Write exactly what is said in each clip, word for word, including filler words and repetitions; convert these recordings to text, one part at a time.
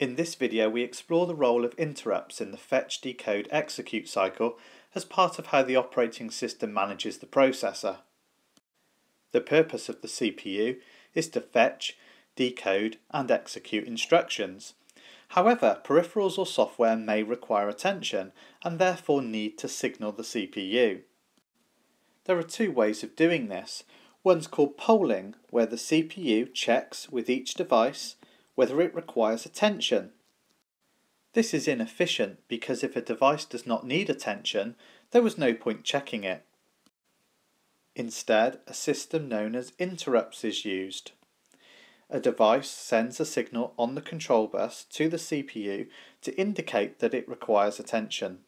In this video we explore the role of interrupts in the fetch, decode, execute cycle as part of how the operating system manages the processor. The purpose of the C P U is to fetch, decode and execute instructions. However, peripherals or software may require attention and therefore need to signal the C P U. There are two ways of doing this. One's called polling, where the C P U checks with each device whether it requires attention. This is inefficient because if a device does not need attention, there was no point checking it. Instead, a system known as interrupts is used. A device sends a signal on the control bus to the C P U to indicate that it requires attention.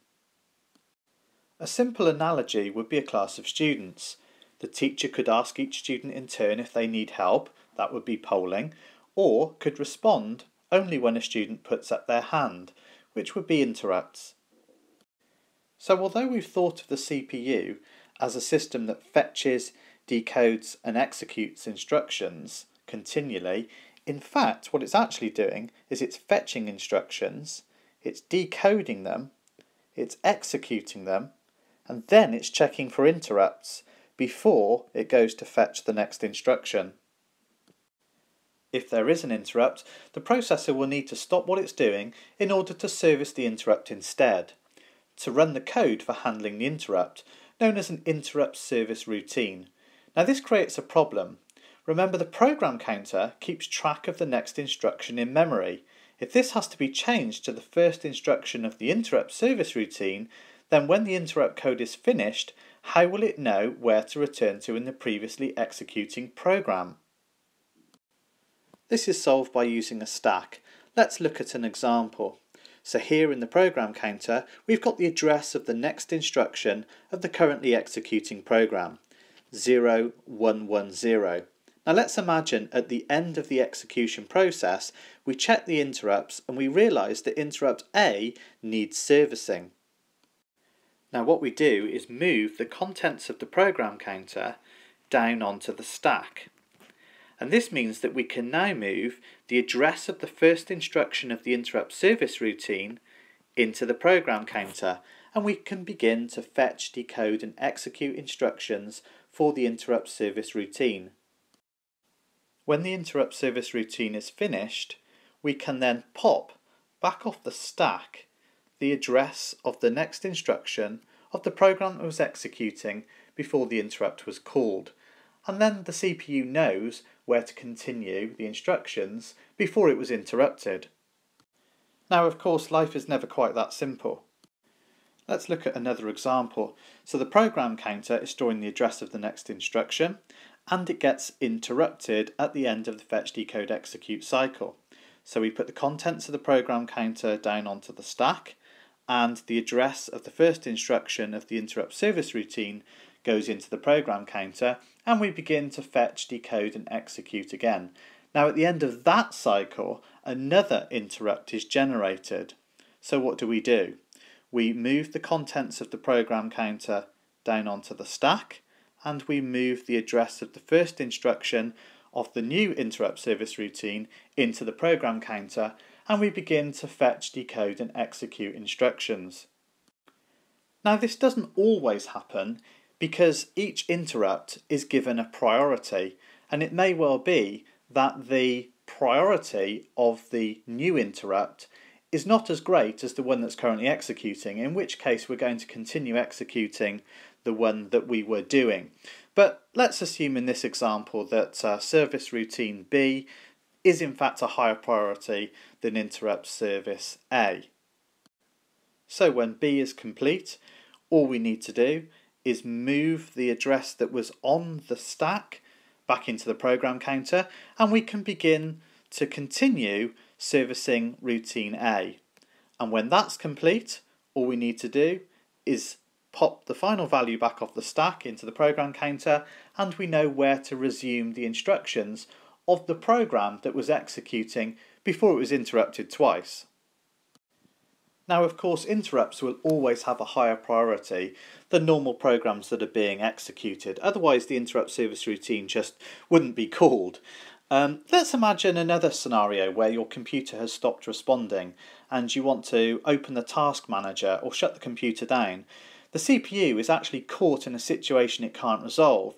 A simple analogy would be a class of students. The teacher could ask each student in turn if they need help, that would be polling, or could respond only when a student puts up their hand, which would be interrupts. So although we've thought of the C P U as a system that fetches, decodes and executes instructions continually, in fact what it's actually doing is it's fetching instructions, it's decoding them, it's executing them, and then it's checking for interrupts before it goes to fetch the next instruction. If there is an interrupt, the processor will need to stop what it's doing in order to service the interrupt instead, to run the code for handling the interrupt, known as an interrupt service routine. Now this creates a problem. Remember, the program counter keeps track of the next instruction in memory. If this has to be changed to the first instruction of the interrupt service routine, then when the interrupt code is finished, how will it know where to return to in the previously executing program? This is solved by using a stack. Let's look at an example. So here in the program counter, we've got the address of the next instruction of the currently executing program, zero one one zero. Now let's imagine at the end of the execution process, we check the interrupts and we realise that interrupt A needs servicing. Now what we do is move the contents of the program counter down onto the stack. And this means that we can now move the address of the first instruction of the interrupt service routine into the program counter, and we can begin to fetch, decode and execute instructions for the interrupt service routine. When the interrupt service routine is finished, we can then pop back off the stack the address of the next instruction of the program that was executing before the interrupt was called, and then the C P U knows where to continue the instructions before it was interrupted. Now of course life is never quite that simple. Let's look at another example. So the program counter is storing the address of the next instruction and it gets interrupted at the end of the fetch, decode, execute cycle. So we put the contents of the program counter down onto the stack and the address of the first instruction of the interrupt service routine goes into the program counter and we begin to fetch, decode and execute again. Now at the end of that cycle, another interrupt is generated. So what do we do? We move the contents of the program counter down onto the stack and we move the address of the first instruction of the new interrupt service routine into the program counter and we begin to fetch, decode and execute instructions. Now this doesn't always happen, because each interrupt is given a priority and it may well be that the priority of the new interrupt is not as great as the one that's currently executing, in which case we're going to continue executing the one that we were doing. But let's assume in this example that uh, service routine B is in fact a higher priority than interrupt service A. So when B is complete, all we need to do is move the address that was on the stack back into the program counter and we can begin to continue servicing routine A. And when that's complete, all we need to do is pop the final value back off the stack into the program counter and we know where to resume the instructions of the program that was executing before it was interrupted twice. Now of course interrupts will always have a higher priority than normal programs that are being executed, otherwise the interrupt service routine just wouldn't be called. Um, let's imagine another scenario where your computer has stopped responding and you want to open the task manager or shut the computer down. The C P U is actually caught in a situation it can't resolve,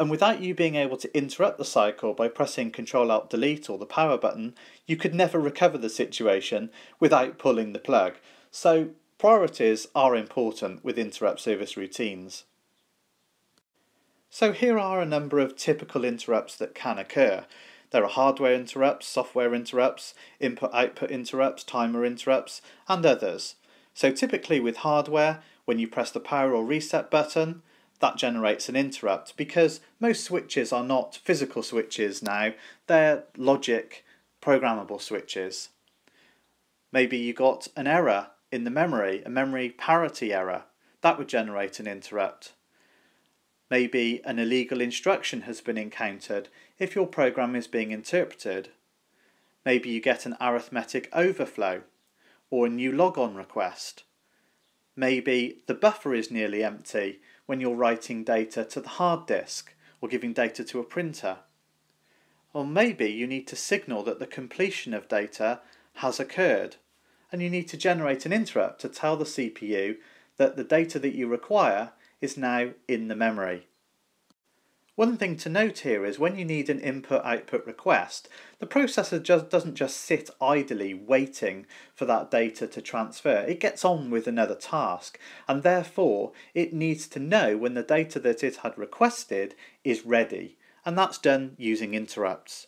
and without you being able to interrupt the cycle by pressing Control Alt Delete or the power button, you could never recover the situation without pulling the plug. So priorities are important with interrupt service routines. So here are a number of typical interrupts that can occur. There are hardware interrupts, software interrupts, input-output interrupts, timer interrupts, and others. So typically with hardware, when you press the power or reset button, that generates an interrupt because most switches are not physical switches now, they're logic programmable switches. Maybe you got an error in the memory, a memory parity error, that would generate an interrupt. Maybe an illegal instruction has been encountered if your program is being interpreted. Maybe you get an arithmetic overflow or a new logon request. Maybe the buffer is nearly empty when you're writing data to the hard disk or giving data to a printer. Or maybe you need to signal that the completion of data has occurred and you need to generate an interrupt to tell the C P U that the data that you require is now in the memory. One thing to note here is when you need an input-output request, the processor just doesn't just sit idly waiting for that data to transfer. It gets on with another task, and therefore it needs to know when the data that it had requested is ready, and that's done using interrupts.